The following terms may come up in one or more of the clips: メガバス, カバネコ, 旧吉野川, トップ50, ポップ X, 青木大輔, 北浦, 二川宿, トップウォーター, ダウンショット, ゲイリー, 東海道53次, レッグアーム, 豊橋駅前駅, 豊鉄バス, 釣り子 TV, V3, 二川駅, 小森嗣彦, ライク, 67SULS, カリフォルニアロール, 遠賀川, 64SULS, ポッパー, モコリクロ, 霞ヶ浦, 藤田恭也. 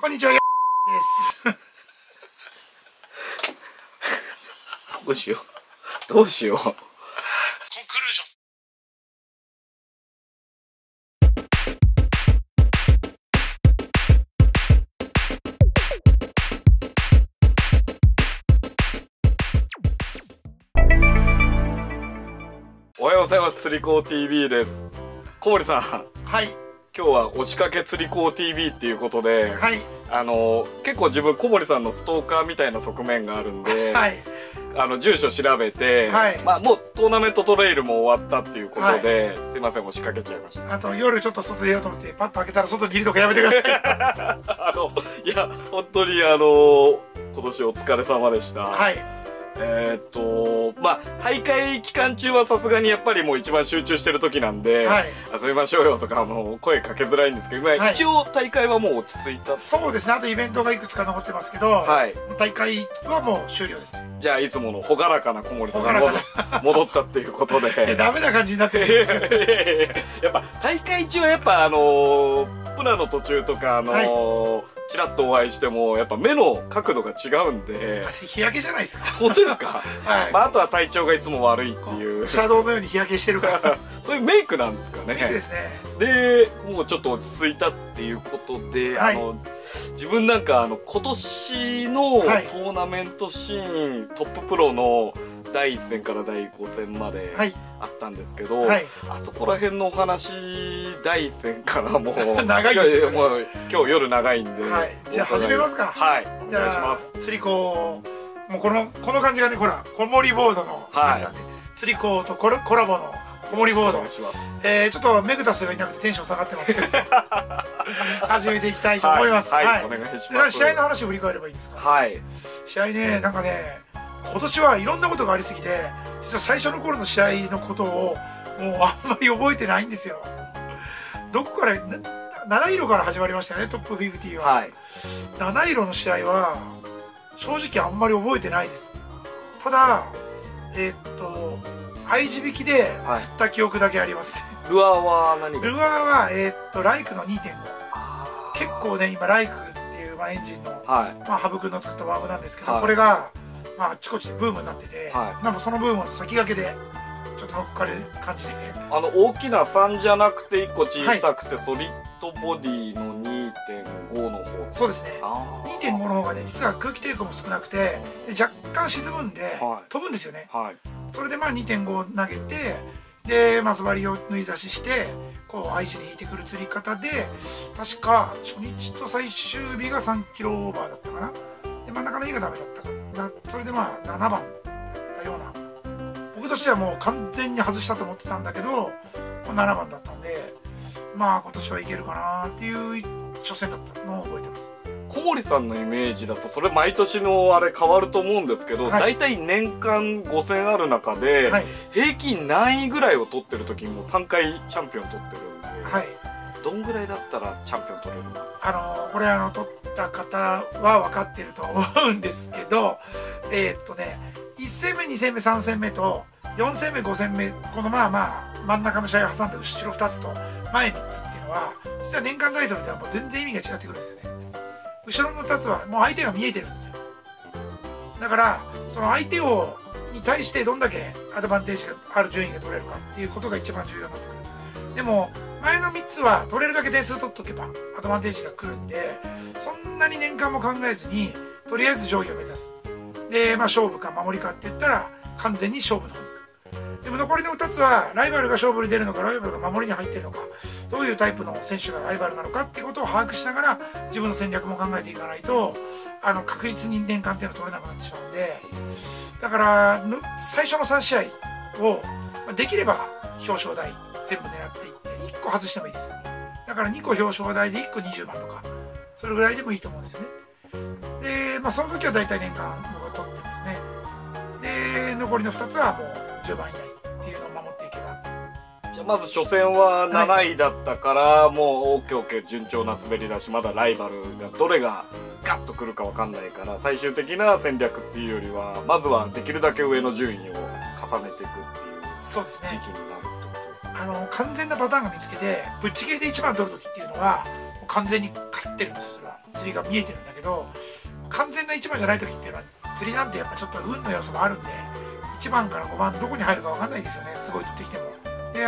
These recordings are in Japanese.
こんにちは、です。どうしよう。どうしよう。コンクルージョン。おはようございます。釣り子 TV です。小森さん。はい。今日は押しかけ釣り子 TV っていうことで、はい、結構自分小森さんのストーカーみたいな側面があるんで、はい、住所調べて、はい、まあもうトーナメントトレイルも終わったっていうことで、はい、すいません押しかけちゃいました。あと夜ちょっと外出ようと思ってパッと開けたら外にいるとかやめてください。いや本当に今年お疲れ様でした。はい。まあ、大会期間中はさすがにやっぱりもう一番集中してる時なんで、はい、遊びましょうよとか声かけづらいんですけど、はい、一応大会はもう落ち着いた。そうですね、あとイベントがいくつか残ってますけど、はい、大会はもう終了です。じゃあいつもの朗らかな小森さんが戻ったっていうことで。ダメな感じになってるんですよね。やっぱ大会中はやっぱプラの途中とかはいちらっとお会いしてもやっぱ目の角度が違うんで日焼けじゃないですか。本当ですか。はい、まあ、あとは体調がいつも悪いっていうシャドウのように日焼けしてるからそういうメイクなんですかね。いいですね。でもうちょっと落ち着いたっていうことで、はい、自分なんか今年のトーナメントシーン、はい、トッププロの第1戦から第5戦まであったんですけど、はい、あそこら辺のお話第1戦からもう長いですよね。もう今日夜長いんで、はい、じゃあ始めますか。はい、お願いします。釣り子もうこの感じがね、ほら小森ボードの感じなんで、はい、釣り子とコラボの小森ボード、ちょっとメグダスがいなくてテンション下がってますけど始めていきたいと思います。はい、はい、お願いします。試合の話を振り返ればいいですか。はい、試合ね、なんかね今年はいろんなことがありすぎて、実は最初の頃の試合のことをもうあんまり覚えてないんですよ。どこから7色から始まりましたよね、トップ50は、はい、7色の試合は正直あんまり覚えてないです。ただ合い地引きで釣った記憶だけありますね。はい、ルアーは何？ルアーはライクの 2.5。 結構ね今ライクっていう、まあ、エンジンの、はい、まあ、羽生君の作ったワームなんですけど、はい、これがまあ、あちこちでブームになってて、はい、なんかそのブームの先駆けでちょっと乗っかる感じで、ね、大きな3じゃなくて1個小さくて、はい、ソリッドボディの 2.5 の方。そうですね、 2.5 の方がね実は空気抵抗も少なくて若干沈むんで、はい、飛ぶんですよね。はい、それでまあ 2.5 投げてでマス針を縫い差ししてこう合い地に引いてくる釣り方で、確か初日と最終日が3キロオーバーだったかな。で真ん中の日がダメだったかな。それでまあ7番だったような。僕としてはもう完全に外したと思ってたんだけど7番だったんで、まあ今年はいけるかなっていう初戦だったのを覚えてます。小森さんのイメージだとそれ毎年のあれ変わると思うんですけど、はい、大体年間5戦ある中で、はい、平均何位ぐらいを取ってる時にもう3回チャンピオン取ってるんで、はい、どんぐらいだったらチャンピオン取れるの？これ取った方は分かってると思うんですけど、1戦目2戦目3戦目と4戦目5戦目、このまあまあ真ん中の試合を挟んで後ろ2つと前3つっていうのは実は年間タイトルではもう全然意味が違ってくるんですよね。後ろの2つはもう相手が見えてるんですよ。だからその相手に対してどんだけアドバンテージがある順位が取れるかっていうことが一番重要になってくる。でも前の3つは取れるだけ点数取っとけばアドバンテージが来るんで、そんなに年間も考えずにとりあえず上位を目指す。でまあ勝負か守りかって言ったら完全に勝負の方に行く。でも残りの2つはライバルが勝負に出るのかライバルが守りに入ってるのか、どういうタイプの選手がライバルなのかってことを把握しながら自分の戦略も考えていかないと確実に年間っていうのは取れなくなってしまうんで、だから最初の3試合をできれば表彰台全部狙っていって1個外してもいいです。だから2個表彰台で1個20番とかそれぐらいでもいいと思うんですよね。で、まあ、その時は大体年間僕は取ってますね。で残りの2つはもう10番以内っていうのを守っていけば。じゃあまず初戦は7位だったから、はい、もう OKOK 順調な滑りだし、まだライバルがどれがガッとくるか分かんないから最終的な戦略っていうよりはまずはできるだけ上の順位を重ねていくっていう時期になる。完全なパターンが見つけてぶっちぎりで1番取るときっていうのはもう完全に勝ってるんですよ。それは釣りが見えてるんだけど、完全な1番じゃない時っていうのは釣りなんてやっぱちょっと運の要素もあるんで、1番から5番どこに入るか分かんないですよね。すごい釣ってきても、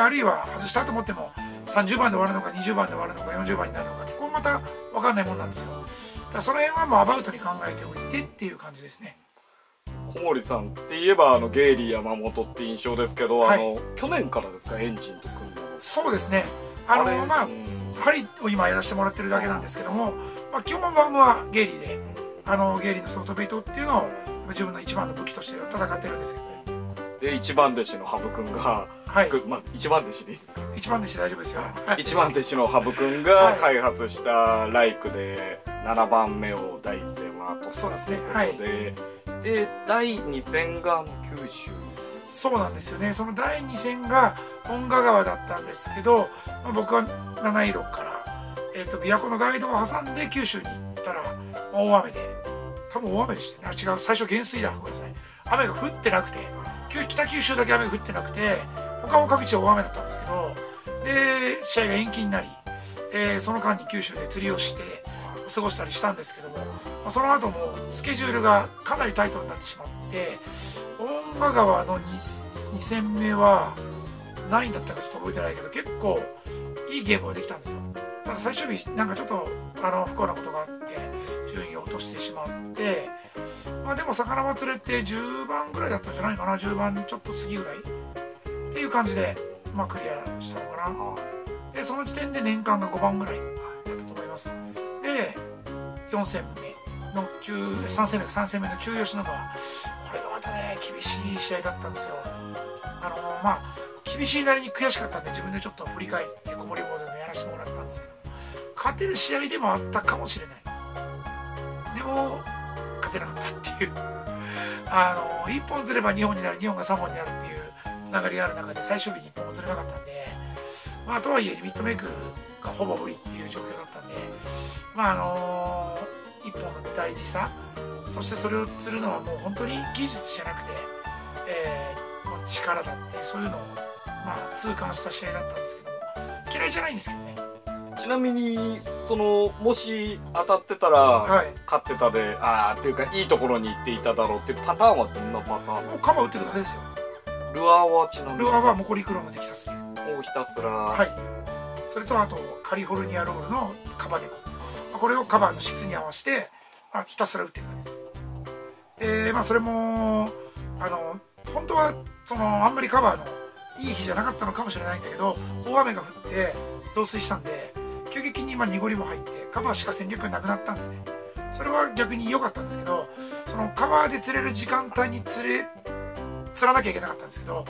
あるいは外したと思っても30番で終わるのか20番で終わるのか40番になるのかって、これまた分かんないもんなんですよ。だからその辺はもうアバウトに考えておいてっていう感じですね。小森さんって言えばゲイリー山本って印象ですけど、はい、去年からですかエンジンと組んだの。そうですね、まあ針を今やらせてもらってるだけなんですけども、まあ、基本バームはゲイリーで、ゲイリーのソフトベイトっていうのを自分の一番の武器として戦ってるんですけどね。で一番弟子の羽生君が、はい、まあ一番弟子でいいですか？一番弟子大丈夫ですよ。一番弟子の羽生君が開発したライクで7番目を第1戦はとそうですね。はい。で第2戦が九州。そうなんですよね。その第2戦が遠賀川だったんですけど、まあ、僕は七色から琵琶湖のガイドを挟んで九州に行ったら大雨で、多分大雨でしたね。違う、最初減水だ、ごめんなさい。雨が降ってなくて。北九州だけ雨が降ってなくて、他も各地大雨だったんですけど、で試合が延期になり、その間に九州で釣りをして過ごしたりしたんですけども、その後もスケジュールがかなりタイトになってしまって、遠賀川の 2戦目は何位だったかちょっと覚えてないけど、結構いいゲームができたんですよ。ただ最終日なんかちょっと不幸なことがあって順位を落としてしまって。まあでも魚は釣れて10番ぐらいだったんじゃないかな、10番ちょっと過ぎぐらいっていう感じで、まあ、クリアしたのかな。でその時点で年間が5番ぐらいだったと思います。で4戦目の3戦目の旧吉野川、これがまたね厳しい試合だったんですよ。まあ厳しいなりに悔しかったんで、自分でちょっと振り返ってこもり棒でもやらせてもらったんですけど、勝てる試合でもあったかもしれない。でも勝てなかったっていう1本釣れば2本になる、2本が3本になるっていうつながりがある中で、最終日に1本も釣れなかったんで、まあとはいえリミットメイクがほぼ無理っていう状況だったんで、まあ1本の大事さ、そしてそれを釣るのはもう本当に技術じゃなくて、もう力だって、そういうのを、まあ、痛感した試合だったんですけども、嫌いじゃないんですけどね。ちなみにもし当たってたら、はい、勝ってたでっていうかいいところに行っていただろうっていうパターンはどんなパターン？もうカマ打ってるだけですよ。ルアーはちなみにルアーはモコリクロのテキサス流をひたすら、はい、それとあとカリフォルニアロールのカバネコ、これをカバーの質に合わせて、まあ、ひたすら打ってるだけです。でまあそれも本当はあんまりカバーのいい日じゃなかったのかもしれないんだけど、大雨が降って増水したんで急激に濁りも入ってカバーしか戦略がなくなったんですね。それは逆に良かったんですけど、そのカバーで釣れる時間帯に釣らなきゃいけなかったんですけど、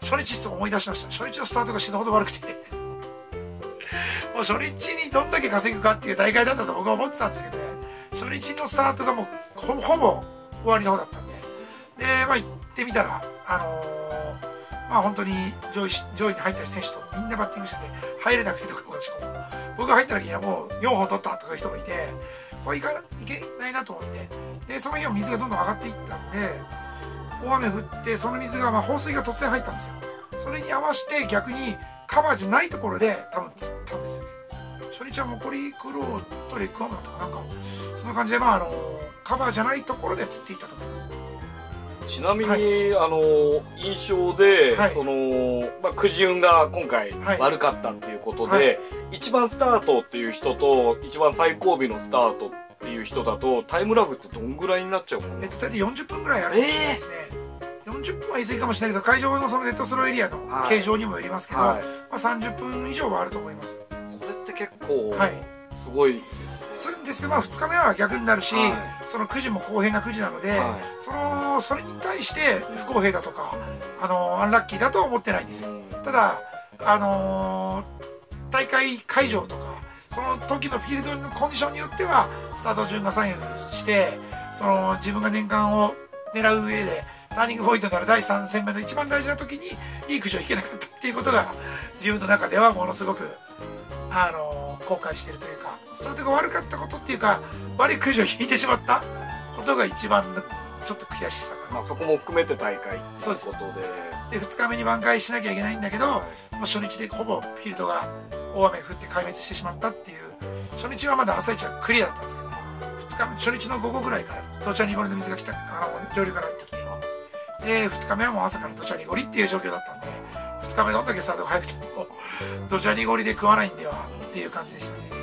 初日を思い出しました。初日のスタートが死ぬほど悪くてもう初日にどんだけ稼ぐかっていう大会だったと僕は思ってたんですけどね、初日のスタートがもうほぼ終わりの方だったんで、まあ行ってみたらまあ本当に上位に入った選手とみんなバッティングしてて入れなくてとか、僕が入った時にはもう4本取ったとかいう人もいて、これいけないなと思って、でその日は水がどんどん上がっていったんで、大雨降ってその水が放水が突然入ったんですよ。それに合わせて逆にカバーじゃないところで多分釣ったんですよね。初日はモコリクローとレッグアームだったかなんか、そんな感じでカバーじゃないところで釣っていったと思います。ちなみに、はい、印象で、はい、くじ運が今回悪かったっていうことで、はい、一番スタートっていう人と一番最後尾のスタートっていう人だとタイムラグってどんぐらいになっちゃうの？大体40分ぐらいあるんですね。40分は言い過ぎかもしれないけど、会場のデッドスローエリアの形状にもよりますけど、はい、まあ30分以上はあると思います。それって結構すごい、はい、ですけど、まあ2日目は逆になるし、はい、そのくじも公平なくじなので、はい、それに対して不公平だとかアンラッキーだとは思ってないんですよ。ただ大会会場とかその時のフィールドのコンディションによってはスタート順が左右して、自分が年間を狙う上でターニングポイントになる第3戦目の一番大事な時にいいくじを引けなかったっていうことが自分の中ではものすごく後悔してるというか、スタートが悪かったことっていうか悪いくじを引いてしまったことが一番ちょっと悔しさかな。まあそこも含めて大会ということで、2日目に挽回しなきゃいけないんだけど、まあ、初日でほぼフィールドが大雨降って壊滅してしまったっていう。初日はまだ朝一はクリアだったんですけどね、日初日の午後ぐらいから土砂濁りの水が来た上流から入ってきてよ、で2日目はもう朝から土砂濁りっていう状況だったんで、2日目どんだけさでも早くても土砂濁りで食わないんではっていう感じでしたね。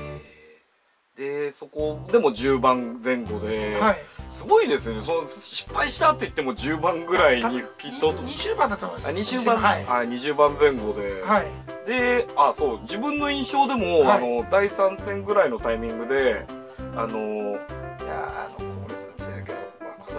でそこでも10番前後で、はい、すごいですよね。その失敗したって言っても10番ぐらいにきっと20番だったんですよ。20番前後で、はい、でそう自分の印象でも、はい、第3戦ぐらいのタイミングで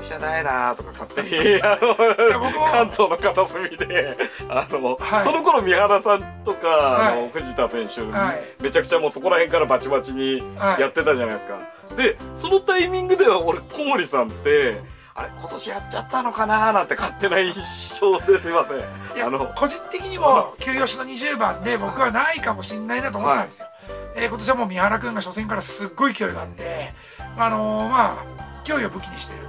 じゃないなーとか勝手に関東の片隅ではい、その頃三原さんとか、はい、藤田選手、はい、めちゃくちゃもうそこら辺からバチバチにやってたじゃないですか、はい、でそのタイミングでは俺小森さんってあれ今年やっちゃったのかなーなんて勝手な印象です。いません個人的にも休養しの20番で僕はないかもしれないなと思ったんですよ、はい。今年はもう三原君が初戦からすっごい勢いがあって勢いを武器にしてる、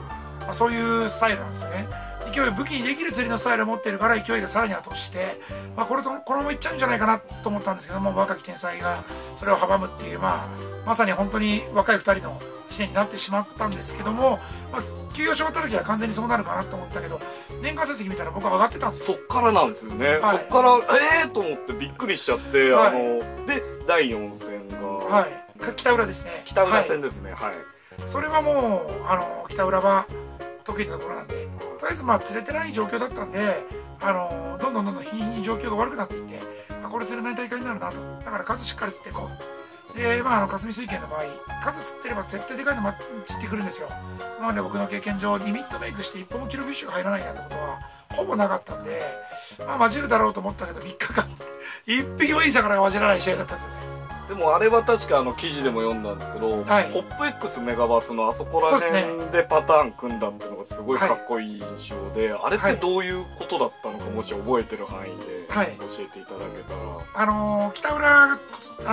そういうスタイルなんですよね。勢いを武器にできる釣りのスタイルを持っているから勢いがさらに後押して、このままいっちゃうんじゃないかなと思ったんですけども、若き天才がそれを阻むっていう、まさに本当に若い2人の視点になってしまったんですけども、休養し終わった時は完全にそうなるかなと思ったけど、年間成績見たら僕は上がってたんですよ。そっからなんですよね、はい、そっからと思ってびっくりしちゃって、はい、で第4戦が、はい、北浦ですね。北浦戦ですね、はい、それはもう北浦は得意なところなんで、とりあえず釣れてない状況だったんで、どんどん日に日に状況が悪くなっていって、これ釣れない大会になるなと。だから数しっかり釣っていこう。で、霞水系の場合、数釣ってれば絶対でかいの釣ってくるんですよ。なので僕の経験上、リミットメイクして1本もキロフィッシュが入らないなんてことは、ほぼなかったんで、混じるだろうと思ったけど、3日間、1匹もいい魚が混じらない試合だったんですよね。でもあれは確か記事でも読んだんですけど、はい、ポップ X メガバスのあそこら辺でパターン組んだっていうのがすごいかっこいい印象で、はい、あれってどういうことだったのか、もし覚えてる範囲で教えていただけたら、はい、北浦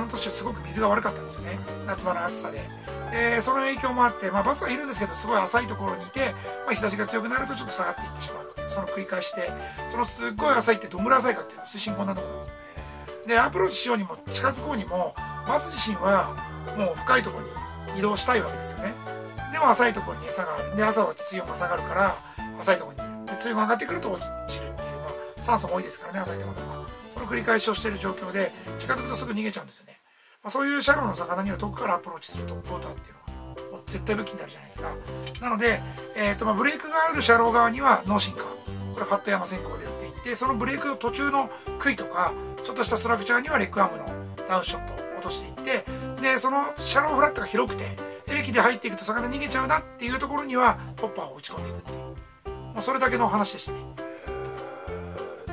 の年はすごく水が悪かったんですよね、夏場の暑さで。その影響もあって、バスはいるんですけどすごい浅いところにいて、日差しが強くなるとちょっと下がっていってしまうっていう、その繰り返しで、そのすっごい浅いってどんぐらい浅いかっていうと水深こんなところなんですよ。でアプローチしようにも近づこうにもバス自身はもう深いところに移動したいわけですよね。でも浅いところに餌があるんで、朝は水温が下がるから浅いところにいる、で水温が上がってくると落ちるっていう、酸素も多いですからね、浅いところとかその繰り返しをしている状況で近づくとすぐ逃げちゃうんですよね。そういうシャローの魚には遠くからアプローチするトップウォーターっていうのは絶対武器になるじゃないですか。なので、ブレークがあるシャロー側には脳進化、これファット山線香でやっていって、そのブレークの途中の杭とかちょっとしたストラクチャーにはレッグアームのダウンショットを落としていって、でそのシャローフラットが広くてエレキで入っていくと魚逃げちゃうなっていうところにはポッパーを打ち込んでいくっていう、もうそれだけの話でしたね。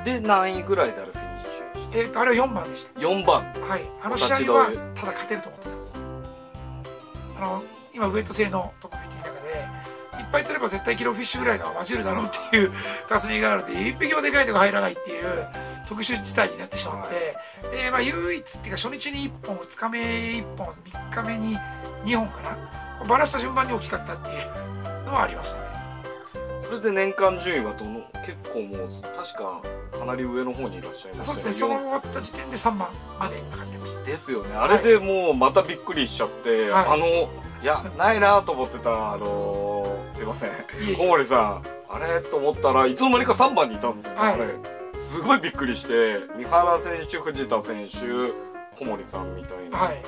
で何位ぐらいであるフィニッシュ？あれは4番でした。4番、はい。試合はただ勝てると思ってたんです。今ウエット性のトップフィッティングの中でいっぱい釣れば絶対キロフィッシュぐらいのは混じるだろうっていう霞があるで、1匹もでかいのが入らないっていう特殊事態になってしまって、はい、で唯一っていうか初日に1本、2日目1本、3日目に2本かな、バラした順番に大きかったっていうのはありましたね。それで年間順位は結構もう確かかなり上の方にいらっしゃいますね。そうですね、その終わった時点で3番まで上がってました。ですよね、あれでもうまたびっくりしちゃって、はい、いやないなと思ってたすいません小森さんあれと思ったらいつの間にか3番にいたんですよね、はい、あれすごいびっくりして、三原選手、藤田選手、小森さんみたいな、はい、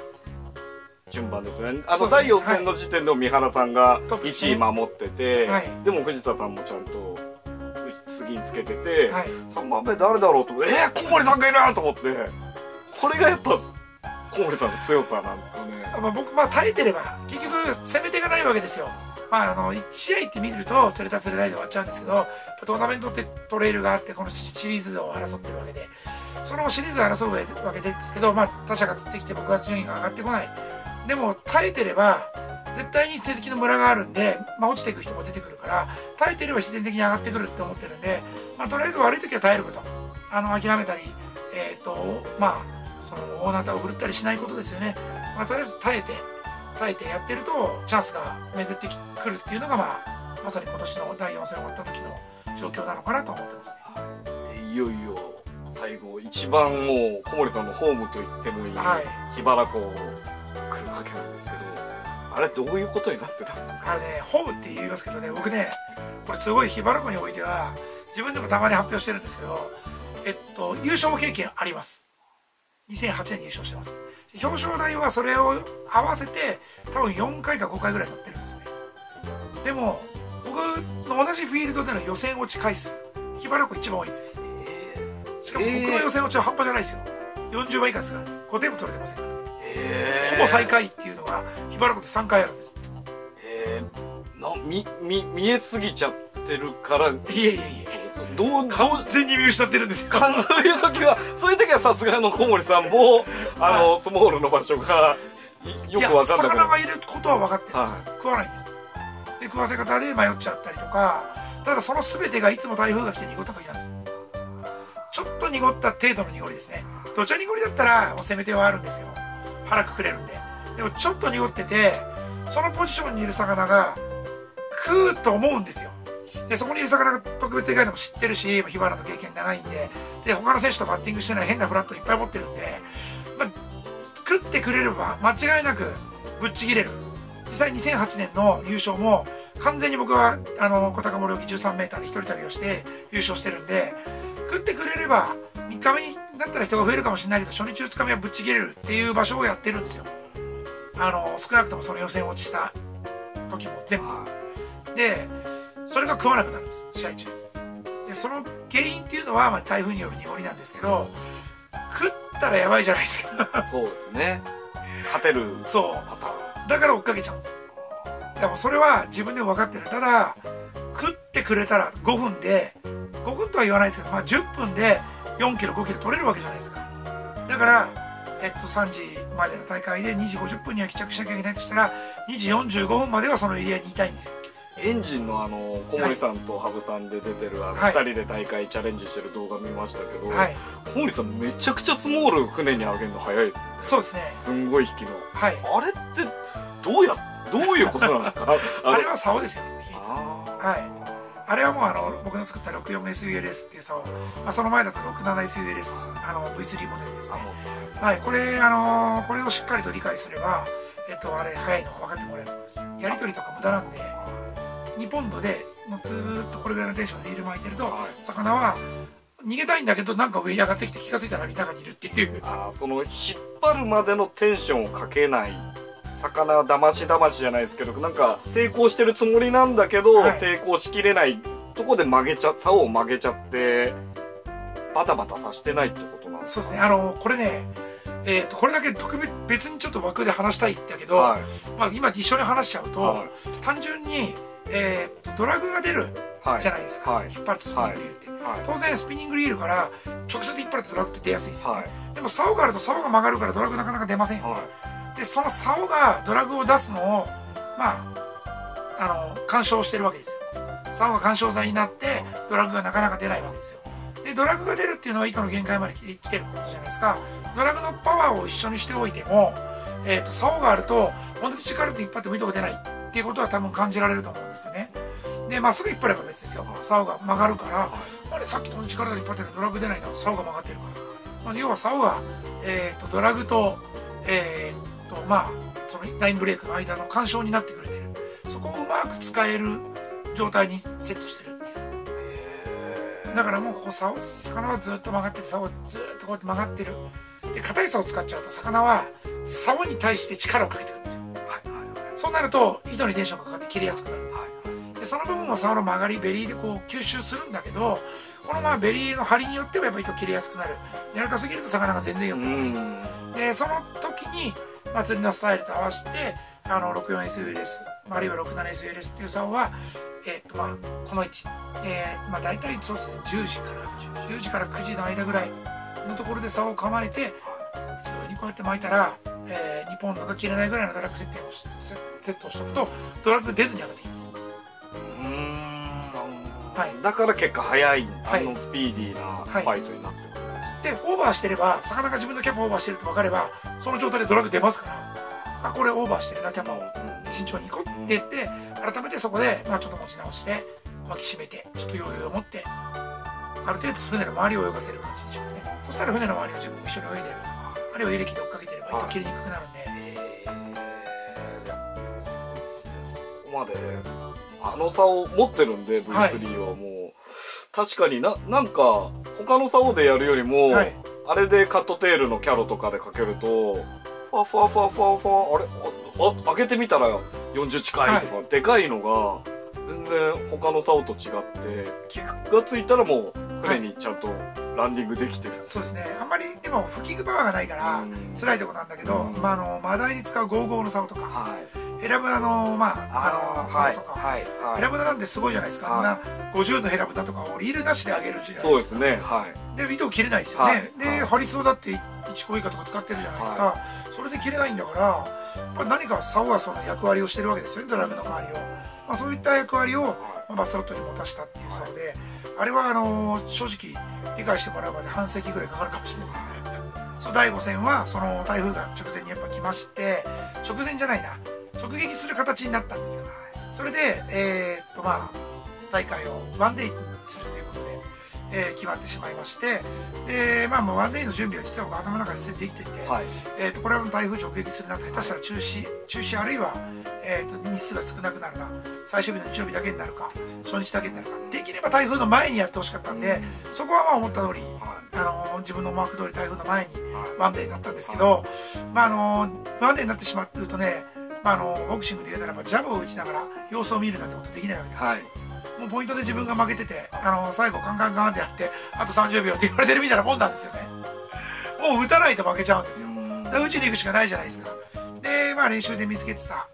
順番ですね。第4戦の時点でも三原さんが1位守ってて、はい、でも藤田さんもちゃんと次につけてて、はい、3番目誰だろうと思って小森さんがいるなと思って、これがやっぱ小森さんの強さなんですかね。僕耐えてれば結局攻め手がないわけですよ。1試合って見ると釣れた釣れないで終わっちゃうんですけど、トーナメントってトレイルがあってこのシリーズを争ってるわけで、そのシリーズを争うわけですけど、他者が釣ってきて僕は順位が上がってこない。でも耐えてれば絶対に成績のムラがあるんで、落ちていく人も出てくるから、耐えてれば必然的に上がってくるって思ってるんで、とりあえず悪い時は耐えること、諦めたりその大なたを振るったりしないことですよね。とりあえず耐えてやってるとチャンスが巡ってくるっていうのが、まさに今年の第4戦終わった時の状況なのかなと思ってますね。でいよいよ最後一番もう小森さんのホームと言ってもいい桧原湖来るわけなんですけど、あれどういうことになってたんですか？あれね、ホームって言いますけどね、僕ね、これすごい桧原湖においては自分でもたまに発表してるんですけど、優勝経験あります。2008年に優勝してます。表彰台はそれを合わせて多分4回か5回ぐらい乗ってるんですよね。でも僕の同じフィールドでの予選落ち回数、桧原湖一番多いんですよ。しかも僕の予選落ちは半端じゃないですよ。40倍以下ですからね。5点も取れてませんからね。ほぼ最下位っていうのが桧原湖って3回あるんです。見えすぎちゃってるから。いえいえいえ、完全に見失ってるんですよ。そういう時はさすがの小森さんもスモールの場所がよく分かった。魚がいることは分かってるんです。食わないんです。で、食わせ方で迷っちゃったりとか。ただその全てがいつも台風が来て濁った時なんです。ちょっと濁った程度の濁りですね。どちら濁りだったら攻め手はあるんですよ。腹くくれるんで。でもちょっと濁ってて、そのポジションにいる魚が食うと思うんですよ。で、そこにいる魚が特別でかいのも知ってるし、桧原の経験長いんで、で、他の選手とバッティングしてない変なフラットいっぱい持ってるんで、まあ、食ってくれれば間違いなくぶっちぎれる。実際2008年の優勝も、完全に僕は、小高森沖13メーターで一人旅をして優勝してるんで、食ってくれれば、3日目になったら人が増えるかもしれないけど、初日2日目はぶっちぎれるっていう場所をやってるんですよ。少なくともその予選落ちした時も全部。で、それが食わなくなるんです、試合中に。で、その原因っていうのは、まあ、台風による濁りなんですけど、食ったらやばいじゃないですか。そうですね。勝てるパターン。そう。だから追っかけちゃうんです。でもそれは自分でも分かってる。ただ食ってくれたら5分で、5分とは言わないですけど、まあ、10分で4キロ5キロ取れるわけじゃないですか。だから、3時までの大会で2時50分には帰着しなきゃいけないとしたら、2時45分まではそのエリアにいたいんですよ。エンジンの小森さんと羽生さんで出てる2人で大会チャレンジしてる動画見ましたけど、小森さんめちゃくちゃスモール船に上げるの早いですね。そうですね。すんごい引きの。はい。あれってどういうことなんですか？あれは竿ですよ、秘密。はい。あれはもう僕の作った 64SULS っていう竿、その前だと 67SULS、V3 モデルですね。はい。これをしっかりと理解すれば、あれ早いの分かってもらえると思います。やりとりとか無駄なんで、2ポンドでずーっとこれぐらいのテンションでリール巻いてると、魚は逃げたいんだけど、なんか上に上がってきて気がついたら中にいるっていう。ああ、その引っ張るまでのテンションをかけない、魚はだましだましじゃないですけど、なんか抵抗してるつもりなんだけど、抵抗しきれないとこで竿を曲げちゃってバタバタさしてないってことなんですか？そうですね。これね、これだけ特別別にちょっと枠で話したいんだけど、まあ今一緒に話しちゃうと、単純にドラグが出るじゃないですか。引っ張るとスピニングリールって、当然スピニングリールから直接引っ張るとドラグって出やすいですよね。でも竿があると竿が曲がるからドラグなかなか出ませんよね。で、その竿がドラグを出すのをまあ干渉してるわけですよ。竿が干渉剤になってドラグがなかなか出ないわけですよ。で、ドラグが出るっていうのは糸の限界まで来てることじゃないですか。ドラグのパワーを一緒にしておいても、竿があると同じ力で引っ張っても糸が出ないっていうことは多分感じられると思うんですよね。で、まっすぐ引っ張れば別ですよ。竿が曲がるから、あれさっきの力で引っ張ってるドラグ出ないんだ、竿が曲がってるから。要は竿が、ドラグと、まあ、そのラインブレイクの間の干渉になってくれてる。そこをうまく使える状態にセットしてるっていう。だからもうここ魚はずっと曲がってる、竿がずっとこうやって曲がってる。で、硬い竿を使っちゃうと、魚は竿に対して力をかけてくるんですよ。そうなると糸にテンションがかかって切れやすくなるんです。で、その部分を竿の曲がりベリーでこう吸収するんだけど、このままベリーの張りによってはやっぱり糸切れやすくなる。柔らかすぎると魚が全然良くない。で、その時に釣りのスタイルと合わせて 64SULS、あるいは 67SULS っていう竿はまあこの位置、まあ大体そうですね、10時から9時の間ぐらいのところで竿を構えて普通にこうやって巻いたら、2ポンドが切れないぐらいのドラッグセットをしておくとドラッグ出ずに上がってきます。だから結果速い、スピーディーなファイトになってくる、でオーバーしてれば魚が自分のキャパオーバーしてると分かればその状態でドラッグ出ますから、あ、これオーバーしてるな、キャパを慎重にいこうって言って改めてそこで、まあ、ちょっと持ち直して脇締めてちょっと余裕を持ってある程度船の周りを泳がせる感じにしますね。そしたら船の周りを自分も一緒に泳いでれば、あるいはエレキで追っかけてれば切りにくくなるんで、まであの差を持ってるんで V3 はもう、はい、確かになんか他の竿でやるよりも、はい、あれでカットテールのキャロとかでかけるとファファファファファあれあ上げてみたら40近いとか、はい、でかいのが全然他の竿と違って気がついたらもう船にちゃんとランディングできてる、はい、そうですね。あんまりでもフッキングパワーがないから辛いとこなんだけど、まあ、マダイに使う55の竿とか、はい、ヘラブナの竿とか、はいはい、ヘラブナなんてすごいじゃないですか、はい、50のヘラブナとかをリールなしで上げるじゃないですか。そうですね、はい、で糸を切れないですよね、はい、でハリソーだって1個以下とか使ってるじゃないですか、はい、それで切れないんだからやっぱ何か竿はその役割をしてるわけですよね。ドラグの周りをまあそういった役割をバスロットに持たせたっていう竿で、あれは正直理解してもらうまで半世紀ぐらいかかるかもしれないですね。第5戦はその台風が直前にやっぱ来まして、直前じゃないな、直撃する形になったんですよ。それでまあ大会をワンデイにするということで決まってしまいまして、でまあもうワンデイの準備は実は僕頭の中で既にできていて、これは台風直撃するなと、下手したら中止あるいは日数が少なくなるな、最終日の日曜日だけになるか初日だけになるか、できれば台風の前にやってほしかったんで、そこはまあ思った通り、自分の思惑通り台風の前にワンデーになったんですけど、まあワンデーになってしまうとね、まあボクシングで言うならばジャブを打ちながら様子を見るなんてことできないわけですよ、はい、もうポイントで自分が負けてて最後カンカンカンってやってあと30秒って言われてるみたいなもんなんですよね。もう打たないと負けちゃうんですよ。だから打ちに行くしかないじゃないですか。でまあ練習で見つけてた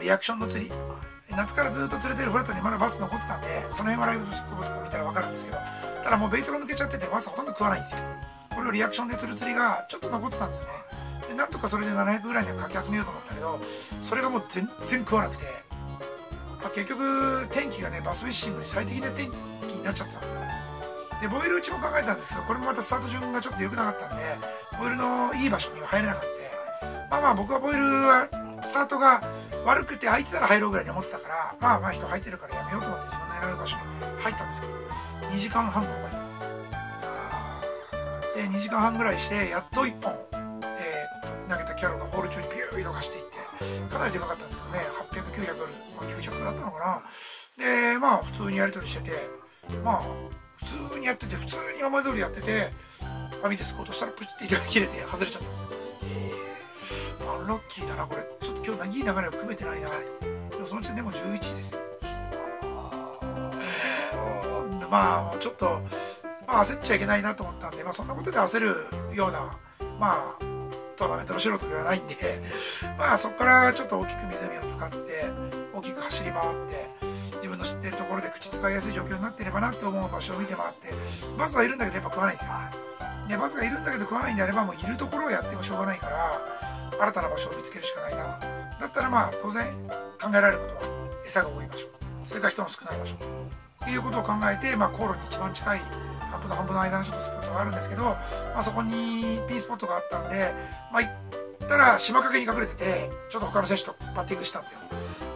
リアクションの釣り、夏からずっと釣れてるフラットにまだバス残ってたんで、その辺はライブのスクローとか見たら分かるんですけど、ただもうベイトが抜けちゃっててバスほとんど食わないんですよ。これをリアクションで釣る釣りがちょっと残ってたんですよね。でなんとかそれで700ぐらいにはかき集めようと思ったけど、それがもう全然食わなくて、まあ、結局天気がねバスフィッシングに最適な天気になっちゃったんですよ。でボイル打ちも考えたんですけど、これもまたスタート順がちょっと良くなかったんでボイルのいい場所には入れなかったんで、まあまあ僕はボイルはスタートが悪くて空いてたら入ろうぐらいに思ってたから、まあまあ人入ってるからやめようと思って自分の選ぶ場所に入ったんですけど、2時間半の前で2時間半ぐらいしてやっと1本、投げたキャロがホール中にピュー移動していってかなりでかかったんですけどね、800、900、まあ、900だったのかな。でまあ普通にやり取りしてて、まあ普通にやってて普通に思い通りやってて網でスコートしたらプチって糸が切れて外れちゃったんですよ。アンラッキーだなこれ、ちょっと今日いい流れを組めてないな。でもその時点でもう11時ですよ。まあちょっと、まあ、焦っちゃいけないなと思ったんで、まあ、そんなことで焦るような、まあ、トーナメントの素人ではないんでまあそこからちょっと大きく湖を使って大きく走り回って自分の知ってるところで口使いやすい状況になってればなって思う場所を見て回って、バスはいるんだけどやっぱ食わないんですよ。でバスがいるんだけど食わないんであればもういるところをやってもしょうがないから、新たな場所を見つけるしかないなと。だったらまあ当然考えられることは餌が多い場所、それから人の少ない場所っていうことを考えて、まあ、航路に一番近い半分と半分の間のちょっとスポットがあるんですけど、まあ、そこにピンスポットがあったんで、まあ、行ったら島陰に隠れててちょっと他の選手とバッティングしたんですよ。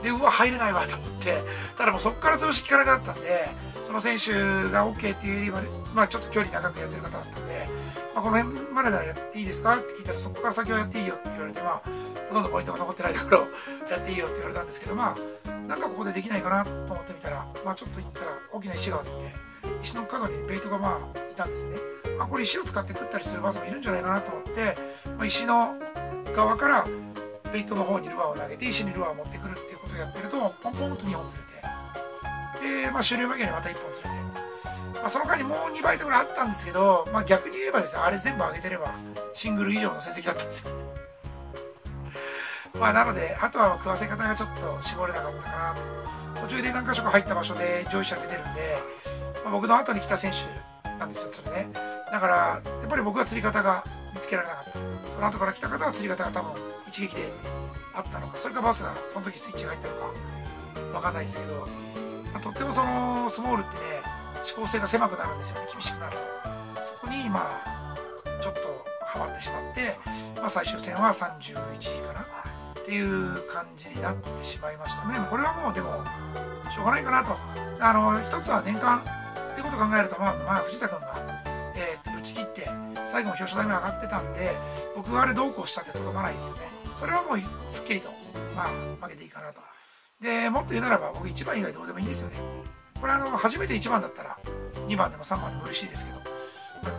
でうわ入れないわと思って、ただもうそこから潰し効かなくなったんで、その選手が OK っていうよりは、まあ、ちょっと距離長くやってる方だったんで。まあこの辺までならやっていいですかって聞いたら、そこから先はやっていいよって言われて、まあほとんどポイントが残ってないところやっていいよって言われたんですけど、まあなんかここでできないかなと思ってみたら、まあちょっと行ったら大きな石があって石の角にベイトがまあいたんですね。あこれ石を使って食ったりするバスもいるんじゃないかなと思って、まあ石の側からベイトの方にルアーを投げて石にルアーを持ってくるっていうことをやってると、ポンポンと2本釣れて、でまあ終了間際にまた1本釣れて。まあその間にもう2バイトぐらいあったんですけど、まあ、逆に言えばですね、あれ全部上げてればシングル以上の成績だったんですよまあなのであとは食わせ方がちょっと絞れなかったかなと。途中で何か所か入った場所で上位者出てるんで、まあ、僕の後に来た選手なんですよそれね。だからやっぱり僕は釣り方が見つけられなかった。その後から来た方は釣り方が多分一撃であったのか、それかバスがその時スイッチが入ったのか分かんないですけど、まあ、とってもそのスモールってね指向性が狭くなるんですよね、厳しくなると。そこに今ちょっとハマってしまって、まあ、最終戦は31位かなっていう感じになってしまいましたね。これはもうでもしょうがないかなと。一つは年間ってことを考えると、まあ藤田君が、ぶち切って最後も表彰台まで上がってたんで、僕があれどうこうしたって届かないですよね。それはもうすっきりとまあ負けていいかなと。でもっと言うならば僕1番以外どうでもいいんですよね。これ初めて1番だったら2番でも3番でも嬉しいですけど、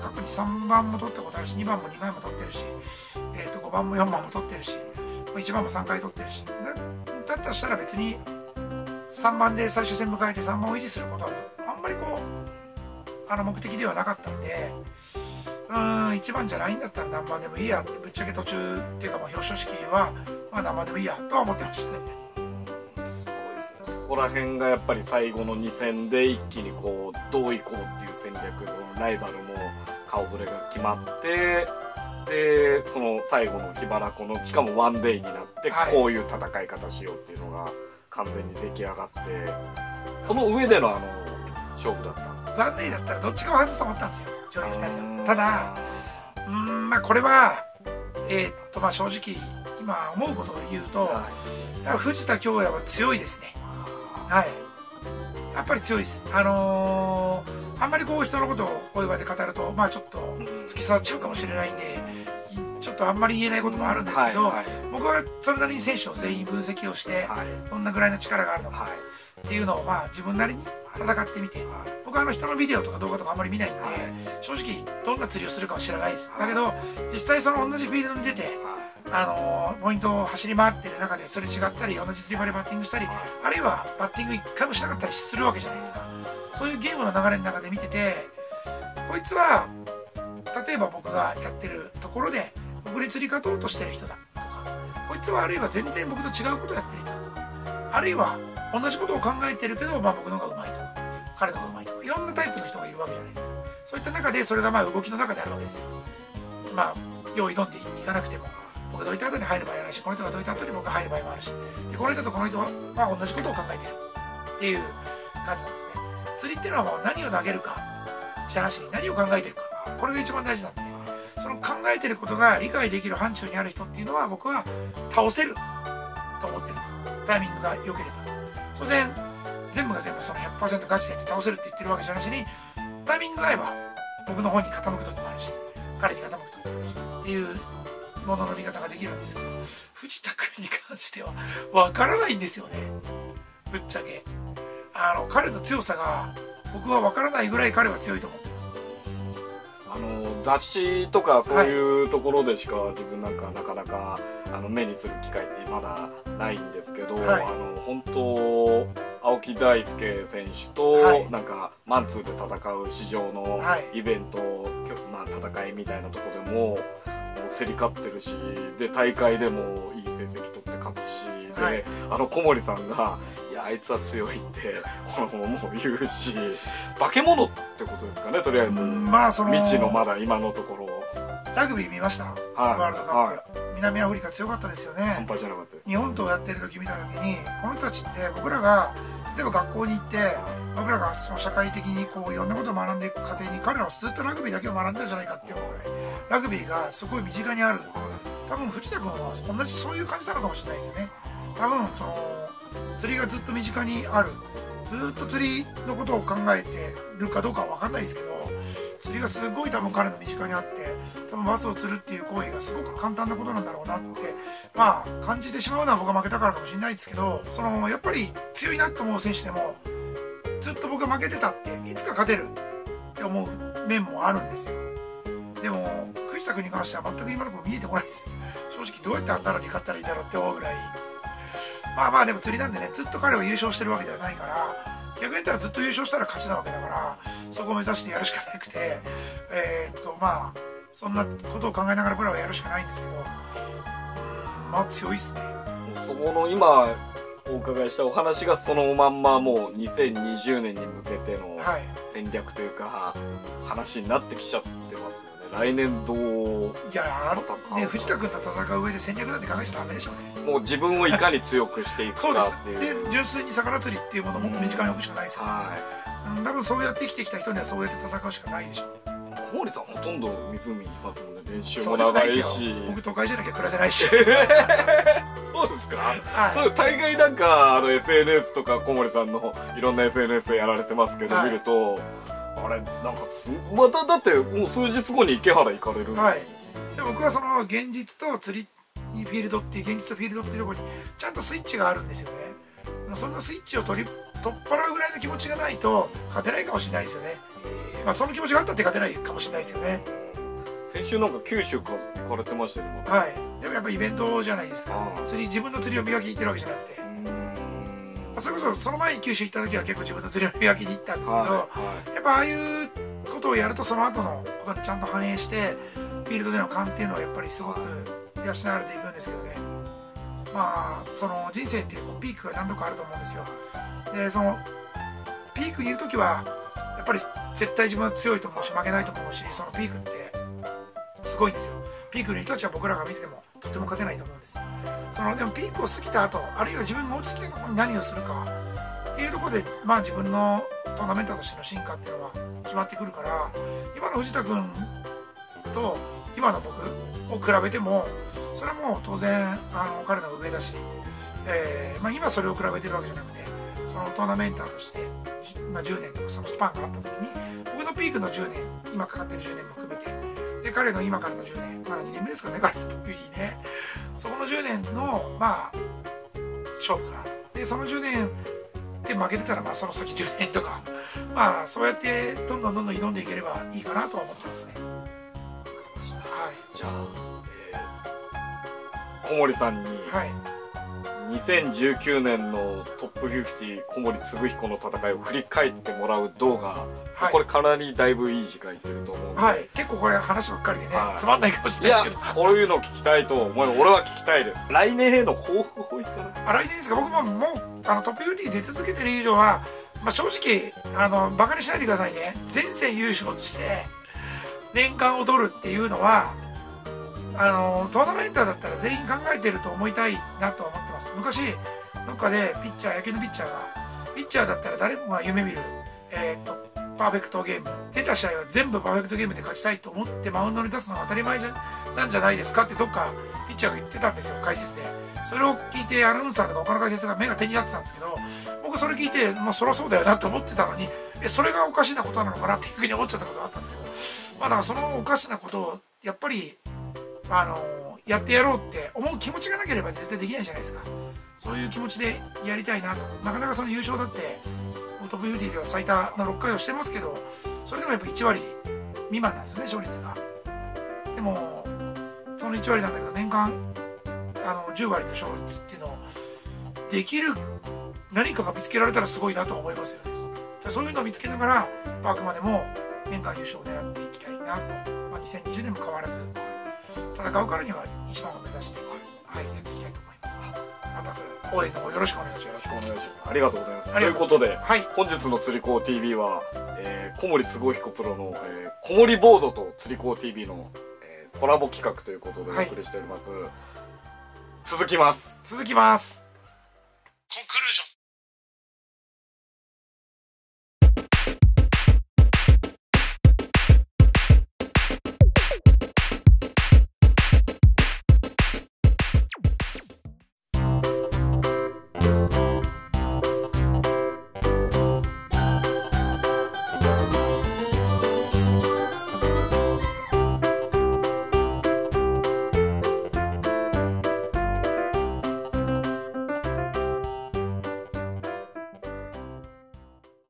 過去に3番も取ったことあるし、2番も2回も取ってるし、5番も4番も取ってるし、1番も3回取ってるし、だったらしたら別に3番で最終戦迎えて3番を維持することはあんまりこう目的ではなかったんで、1番じゃないんだったら何番でもいいやって、ぶっちゃけ途中っていうか表彰式は何番でもいいやとは思ってましたね。すごいですね。そこら辺がやっぱり最後の2戦で一気にこうどういこうっていう戦略のライバルも顔ぶれが決まって、でその最後の檜原湖のしかもワンデイになってこういう戦い方しようっていうのが完全に出来上がって、その上での勝負だったんです。ワンデイだったらどっちかを外すと思ったんですよ、上位2人は。ただまあこれは正直今思うことを言うと、藤田恭也は強いですね。はい、やっぱり強いです。あんまりこう人のことを声場で語るとちょっと突き刺さっちゃうかもしれないんで、ちょっとあんまり言えないこともあるんですけど、僕はそれなりに選手を全員分析をして、どんなぐらいの力があるのかっていうのを自分なりに戦ってみて、僕は人のビデオとか動画とかあんまり見ないんで、正直どんな釣りをするかは知らないです。だけど実際その同じフィールドに出てポイントを走り回ってる中で、それ違ったり同じ釣り場でバッティングしたり、あるいはバッティング1回もしなかったりするわけじゃないですか。そういうゲームの流れの中で見てて、こいつは例えば僕がやってるところで僕に釣り勝とうとしてる人だとか、こいつはあるいは全然僕と違うことをやってる人だとか、あるいは同じことを考えてるけど僕の方がうまいとか彼の方がうまいとか、いろんなタイプの人がいるわけじゃないですか。そういった中でそれが動きの中であるわけですよ。よう挑んでいかなくても僕がどいた後に入る場合もあるし、この人がどいた後に僕が入る場合もあるし、でこの人とこの人は同じことを考えてるっていう感じなんですね。釣りっていうのは何を投げるかじゃなしに何を考えてるか、これが一番大事なんで、ね、その考えてることが理解できる範疇にある人っていうのは僕は倒せると思ってるんです。タイミングが良ければ当然全部が全部その 100% ガチで倒せるって言ってるわけじゃなしに、タイミングが合えば僕の方に傾く時もあるし彼に傾く時もあるしっていうものの見方ができるんですけど、藤田君に関してはわからないんですよね、ぶっちゃけ。彼の強さが僕はわからないぐらい彼は強いと思ってます。雑誌とかそういうところでしか自分なんかなかなか目にする機会ってまだないんですけど、本当青木大輔選手となんかマンツーで戦う市場のイベント、戦いみたいなとこでも競り勝ってるし、で大会でもいい成績取って勝つしで、小森さんが「いやあいつは強い」ってもう言うし、化け物ってことですかね。とりあえず未知のまだ今のところ。ラグビー見ました、ワールドカップ。南アフリカ強かったですよね。半端じゃなかったです。日本とやってる時見た時に、この人たちって僕らが例えば学校に行って僕らが社会的にいろんなことを学んでいく過程に彼らはずっとラグビーだけを学んだんじゃないかっていうぐらいラグビーがすごい身近にある。多分藤田君は同じそういう感じなのかもしれないですよね。多分その釣りがずっと身近にある、ずっと釣りのことを考えてるかどうかは分かんないですけど、釣りがすごい多分彼の身近にあって、多分バスを釣るっていう行為がすごく簡単なことなんだろうなって感じてしまうのは僕は負けたからかもしれないですけど、やっぱり強いなと思う選手でもずっと僕が負けてたっていつか勝てるって思う面もあるんですよ。でも藤田君に関しては全く今のところ見えてこないです。正直どうやってあんなのに勝ったらいいだろうって思うぐらい、でも釣りなんでね、ずっと彼を優勝してるわけではないから、逆に言ったらずっと優勝したら勝ちなわけだから、そこを目指してやるしかなくて、そんなことを考えながらプラはやるしかないんですけど、強いっすね。そこの今お伺いしたお話がそのまんまもう2020年に向けての戦略というか話になってきちゃってますよね。来年どう、いや藤田君と戦う上で戦略なんて考えちゃダメでしょうね。もう自分をいかに強くしていくかっていう。そうです。で純粋に魚釣りっていうものをもっと身近に置くしかないですよね。多分そうやって生きてきた人にはそうやって戦うしかないでしょう。小森さんほとんど湖にいますもんね。練習も長いし。僕都会じゃなきゃ暮らせないし。そうですか。そう大概なんかSNS とか小森さんのいろんな SNS やられてますけど、見ると。あれなんかまただってもう数日後に池原行かれる。で僕はその現実と釣りにフィールドっていう現実とフィールドっていうところにちゃんとスイッチがあるんですよね。もうそんなスイッチを取っ払うぐらいの気持ちがないと勝てないかもしれないですよね。まあその気持ちがあったって勝てないかもしれないですよね。先週なんか九州から行かれてましたけど、はい、でもやっぱイベントじゃないですか。釣り、自分の釣りを磨きに行ってるわけじゃなくて、まあ、それこそその前に九州行った時は結構自分の釣りを磨きに行ったんですけど、やっぱああいうことをやるとその後のことにちゃんと反映してフィールドでの勘っていうのはやっぱりすごく養われていくんですけどね。まあその人生っていうピークが何度かあると思うんですよ。でそのピークにいる時はやっぱり絶対自分は強いと思うし負けないと思うし、そのピークってすごいんですよ。ピークの人たちは僕らが見ててもとても勝てないと思うんです。そのでもピークを過ぎた後、あるいは自分が落ちてきたところに何をするかっていうところで、まあ自分のトーナメンターとしての進化っていうのは決まってくるから、今の藤田君と今の僕を比べてもそれはもう当然彼の上だし、まあ、今それを比べてるわけじゃなくて、そのトーナメンターとして、まあ、10年とかそのスパンがあった時に僕のピークの10年、今かかってる10年も含めて。彼の今からの10年、まだ2年目ですからね、彼の時にね、そこの10年のまあ勝負かな。でその10年で負けてたら、まあその先10年とか、まあそうやってどんどんどんどん挑んでいければいいかなとは思ってますね。はい、じゃあ小森さんに、はい、2019年のトップ50小森嗣彦の戦いを振り返ってもらう動画、はい、これかなりだいぶいい時間いってると思うんで、はい、結構これ話ばっかりでね、はい、つまんないかもしれないけど、いやこういうの聞きたいと思う。俺は聞きたいです。来年への抱負多いかな。来年ですか。僕ももうトップ50出続けてる以上は、まあ、正直バカにしないでくださいね。前世優勝して年間を取るっていうのはトーナメンターだったら全員考えてると思いたいなとは思ってます。昔どっかで野球のピッチャーがピッチャーだったら誰もが夢見る、パーフェクトゲーム、出た試合は全部パーフェクトゲームで勝ちたいと思ってマウンドに立つのは当たり前なんじゃないですかってどっかピッチャーが言ってたんですよ、解説で。それを聞いてアナウンサーとか他の解説が目が手になってたんですけど、僕それ聞いてもうそりゃそうだよなって思ってたのに、それがおかしなことなのかなっていうふうに思っちゃったことがあったんですけど、まあだからそのおかしなことをやっぱりやってやろうって思う気持ちがなければ絶対できないじゃないですか。そういう気持ちでやりたいなと。なかなかその優勝だってトップ50では最多の6回をしてますけど、それでもやっぱ1割未満なんですよね、勝率が。でもその1割なんだけど年間10割の勝率っていうのをできる何かが見つけられたらすごいなと思いますよね。そういうのを見つけながらあくまでも年間優勝を狙っていきたいなと、まあ、2020年も変わらず戦うからには一番を目指して、はい、やっていきたいと思います。また応援の方よろしくお願いします。よろしくお願いします。ありがとうございます。ということで、はい、本日の釣り子 TV は、小森嗣彦プロの、小森ボードと釣り子 TV の、コラボ企画ということでお送りしております。はい、続きます。